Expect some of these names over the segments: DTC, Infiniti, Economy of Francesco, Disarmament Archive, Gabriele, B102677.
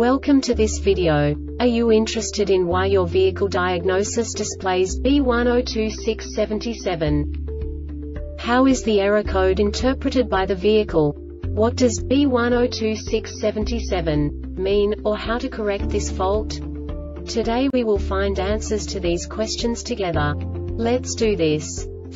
Welcome to this video. Are you interested in why your vehicle diagnosis displays B102677? How is the error code interpreted by the vehicle? What does B102677 mean, or how to correct this fault? Today we will find answers to these questions together. Let's do this.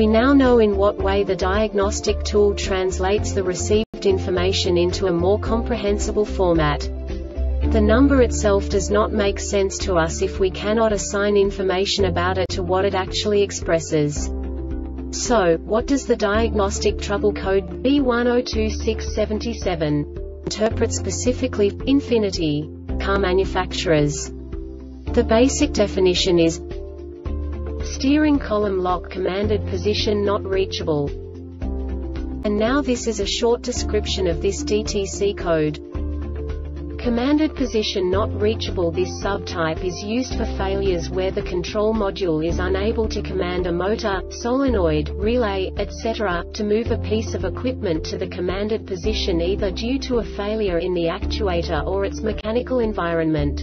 We now know in what way the diagnostic tool translates the received information into a more comprehensible format. The number itself does not make sense to us if we cannot assign information about it to what it actually expresses. So, what does the diagnostic trouble code B102677 interpret specifically for Infiniti car manufacturers? The basic definition is steering column lock commanded position not reachable. And now this is a short description of this DTC code. Commanded position not reachable. This subtype is used for failures where the control module is unable to command a motor, solenoid, relay, etc. to move a piece of equipment to the commanded position either due to a failure in the actuator or its mechanical environment.